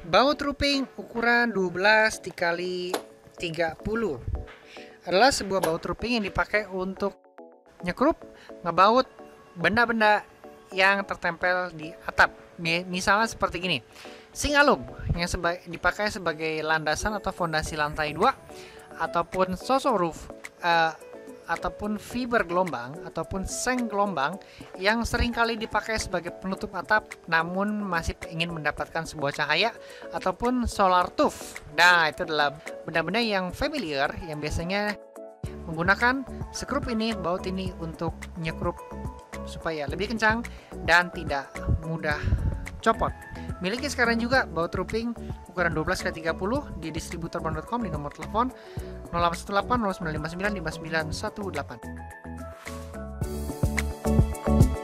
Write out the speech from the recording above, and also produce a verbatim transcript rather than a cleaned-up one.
Baut roofing ukuran dua belas dikali tiga puluh adalah sebuah baut roofing yang dipakai untuk nyekrup, ngebaut benda-benda yang tertempel di atap. Misalnya seperti gini, singalum yang seba dipakai sebagai landasan atau fondasi lantai dua, ataupun sosor roof, uh, ataupun fiber gelombang, ataupun seng gelombang yang seringkali dipakai sebagai penutup atap namun masih ingin mendapatkan sebuah cahaya, ataupun solar tuff. Nah, itu adalah benda-benda yang familiar yang biasanya menggunakan sekrup ini, baut ini untuk nyekrup supaya lebih kencang dan tidak mudah copot. Miliki sekarang juga baut roofing ukuran dua belas kali tiga puluh di distributorbon titik com di nomor telepon nol delapan satu delapan nol sembilan lima sembilan lima sembilan satu delapan.